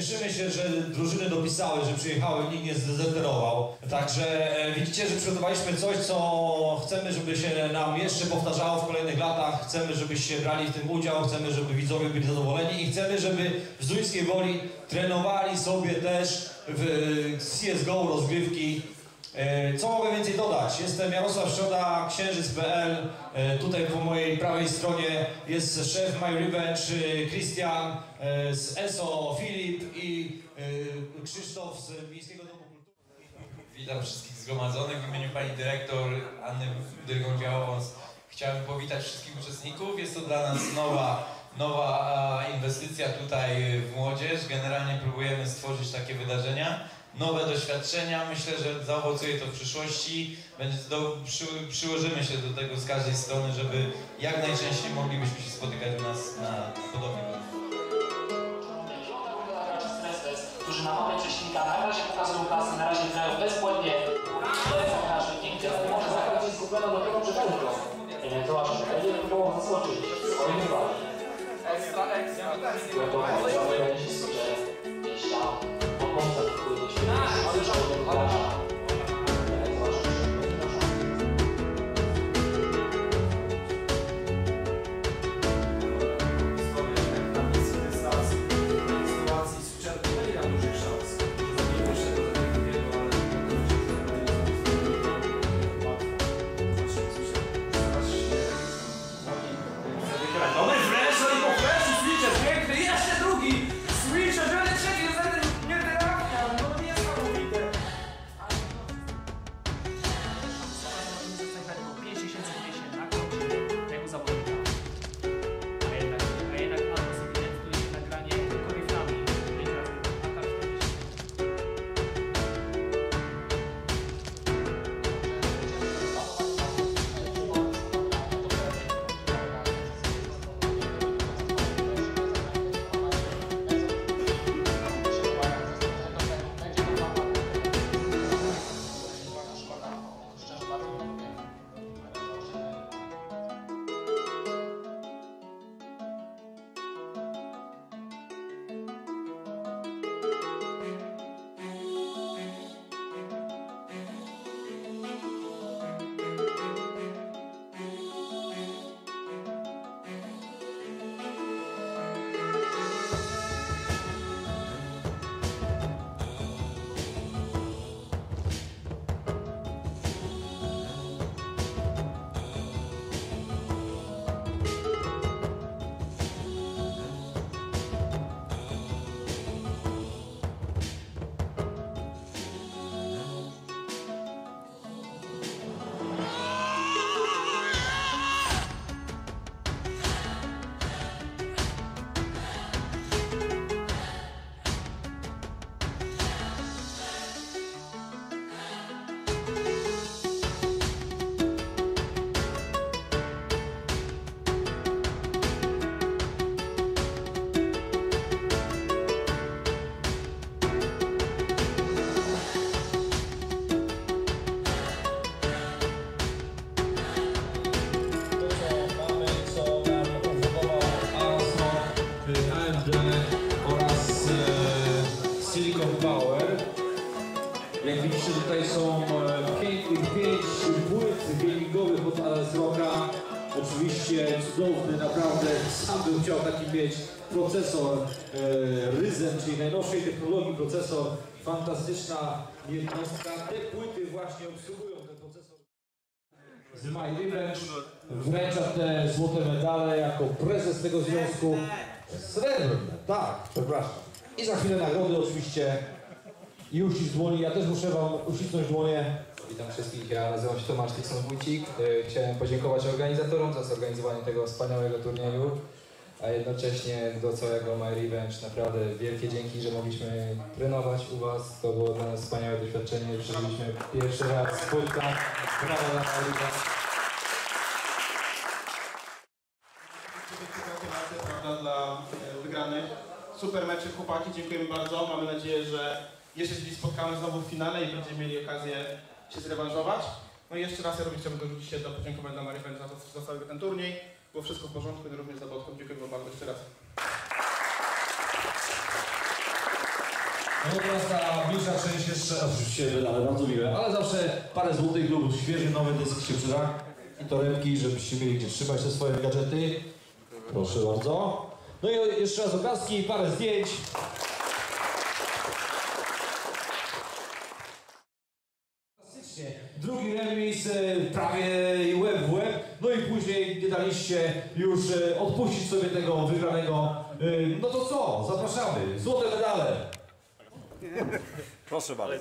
Cieszymy się, że drużyny dopisały, że przyjechały, nikt nie zdezerterował. Także widzicie, że przygotowaliśmy coś, co chcemy, żeby się nam jeszcze powtarzało w kolejnych latach. Chcemy, żebyście brali w tym udział, chcemy, żeby widzowie byli zadowoleni i chcemy, żeby w Zulińskiej Woli trenowali sobie też w CSGO rozgrywki. Co mogę więcej dodać? Jestem Jarosław Szczoda, Księżyc.pl. Tutaj po mojej prawej stronie jest szef My Revenge, Christian z ESO Filip i Krzysztof z Miejskiego Domu Kultury. Witam wszystkich zgromadzonych. W imieniu pani dyrektor Anny Dygą-Białowąs chciałem powitać wszystkich uczestników. Jest to dla nas nowa inwestycja tutaj w młodzież. Generalnie próbujemy stworzyć takie wydarzenia. Nowe doświadczenia, myślę, że zaowocuje to w przyszłości. Przyłożymy się do tego z każdej strony, żeby jak najczęściej moglibyśmy się spotykać u nas na podobnie. Którzy na moment Cześnika na razie pokazują klasy, na razie grają bezpłatnie. Każdy pięknie może zakończyć z uwagą do tego przeczytnego. Nie wiem, to aż będzie próbował zaskoczyć. Swoim uwagą. Jak widzicie, tutaj są 5 płyt gamingowych od ASRocka. Oczywiście cudowny, naprawdę sam bym chciał taki mieć procesor Ryzen, czyli najnowszej technologii procesor. Fantastyczna jednostka. Te płyty właśnie obsługują ten procesor. Z My Revenge wręcza te złote medale jako prezes tego związku. Srebrne, tak, przepraszam. I za chwilę nagrody oczywiście. I uścisk dłoni, ja też muszę wam uścisnąć dłonie. Witam wszystkich, ja nazywam się Tomasz Ticsamwójcik. Chciałem podziękować organizatorom za zorganizowanie tego wspaniałego turnieju, a jednocześnie do całego My Revenge naprawdę wielkie dzięki, że mogliśmy trenować u was. To było dla nas wspaniałe doświadczenie, przeżyliśmy pierwszy raz spotkanie z na My Revenge. Dla wygranych. Super mecze chłopaki, dziękujemy bardzo. Mamy nadzieję, że jeszcze się spotkamy znowu w finale i będziemy mieli okazję się zrewanżować. No i jeszcze raz ja również chciałbym dorzucić się do podziękowania dla Marii za cały ten turniej. Było wszystko w porządku i również za Botką. Dziękuję bardzo jeszcze raz. Natomiast ta bliższa część jeszcze oczywiście wydane, bardzo miłe, ale zawsze parę złotych lub świeży nowy dysk się przyda i torebki, żebyście mieli gdzie trzymać te swoje gadżety. Proszę bardzo. No i jeszcze raz oklaski i parę zdjęć. Fantastycznie. Drugi remis prawie łeb w łeb. No i później nie daliście już odpuścić sobie tego wygranego. No to co? Zapraszamy. Złote medale. Proszę bardzo.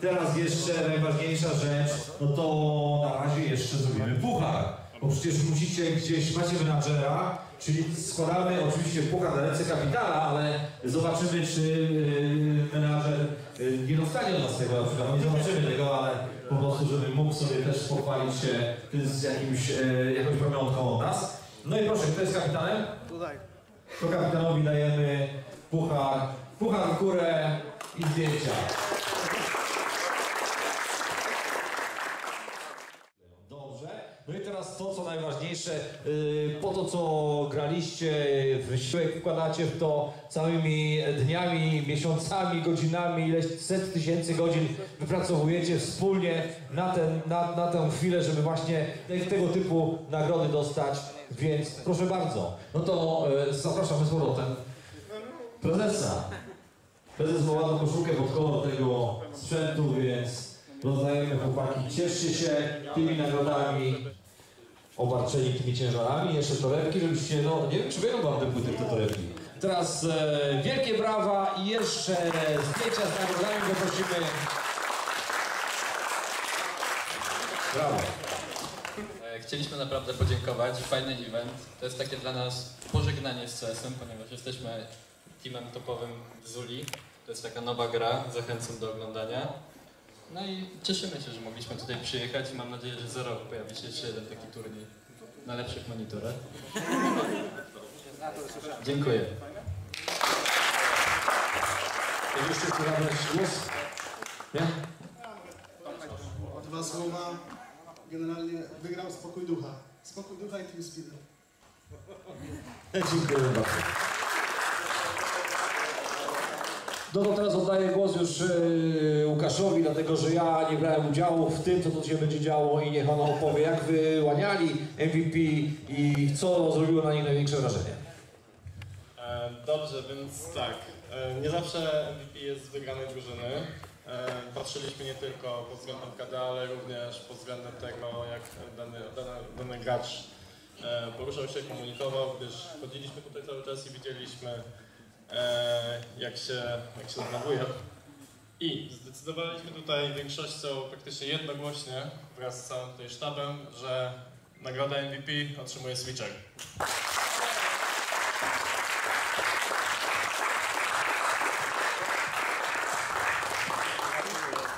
Teraz jeszcze najważniejsza rzecz, no to na razie jeszcze zrobimy puchar. Bo przecież musicie gdzieś, macie menadżera, czyli składamy oczywiście puchar na ręce kapitana, ale zobaczymy, czy menadżer nie dostanie od nas tego, na przykład nie zobaczymy tego, ale po prostu, żeby mógł sobie też pochwalić się z jakimś, jakąś pamiątką od nas. No i proszę, kto jest kapitanem? Tutaj. To kapitanowi dajemy puchar, puchar w górę i zdjęcia. No i teraz to, co najważniejsze, po to, co graliście, wysiłek wkładacie w to całymi dniami, miesiącami, godzinami, ileś set tysięcy godzin wypracowujecie wspólnie na tę chwilę, żeby właśnie tego typu nagrody dostać, więc proszę bardzo. No to zapraszamy z powrotem prezesa. Prezes ma ładną koszulkę pod kolor tego sprzętu, więc rozdajemy, chłopaki, cieszcie się tymi nagrodami, obarczeni tymi ciężarami, jeszcze torebki, żebyście, no nie wiem, czy wiedzą wam te płyty, te torebki. Teraz wielkie brawa i jeszcze zdjęcia z nagrodami, bo prosimy. Brawo. Chcieliśmy naprawdę podziękować, fajny event. To jest takie dla nas pożegnanie z CS-em, ponieważ jesteśmy teamem topowym ZULi. To jest taka nowa gra, zachęcam do oglądania. No i cieszymy się, że mogliśmy tutaj przyjechać i mam nadzieję, że za rok pojawi się jeszcze jeden taki turniej na lepszych monitorach. Dziękuję. Jeszcze chcę zabrać głos? Nie? Od was Roma. Generalnie wygrał Spokój Ducha. Spokój Ducha i Team Speedo. Dziękuję bardzo. No to teraz oddaję głos już Łukaszowi, dlatego że ja nie brałem udziału w tym, co tu się będzie działo i niech on opowie, jak wyłaniali MVP i co zrobiło na nich największe wrażenie. Dobrze, więc tak, nie zawsze MVP jest z wygranej drużyny. Patrzyliśmy nie tylko pod względem KD, ale również pod względem tego, jak dany gracz poruszał się, komunikował, gdyż chodziliśmy tutaj cały czas i widzieliśmy, jak się zachowuje. I zdecydowaliśmy tutaj większością praktycznie jednogłośnie wraz z całym tutaj sztabem, że nagrodę MVP otrzymuje Swiczek.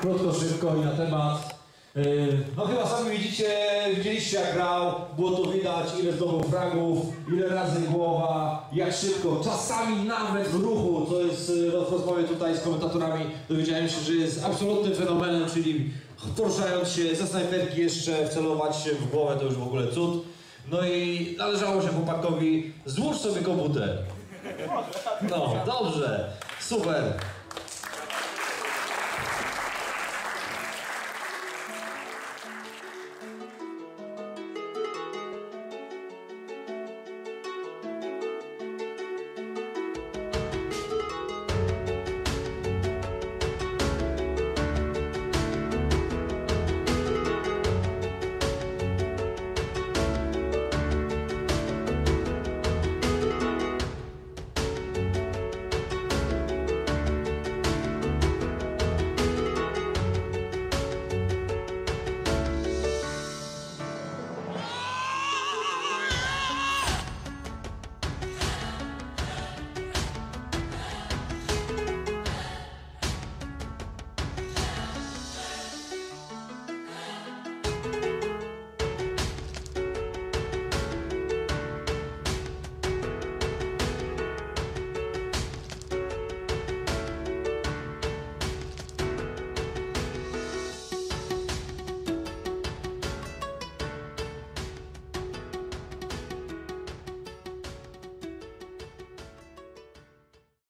Krótko, szybko i na temat. No chyba sami widzieliście jak grał, było to widać, ile zdobył fragów, ile razy głowa, jak szybko, czasami nawet w ruchu, co jest w rozmowie tutaj z komentatorami, dowiedziałem się, że jest absolutnym fenomenem, czyli poruszając się ze snajperki jeszcze wcelować się w głowę, to już w ogóle cud. No i należało się chłopakowi, złóż sobie komputer. No, dobrze, super.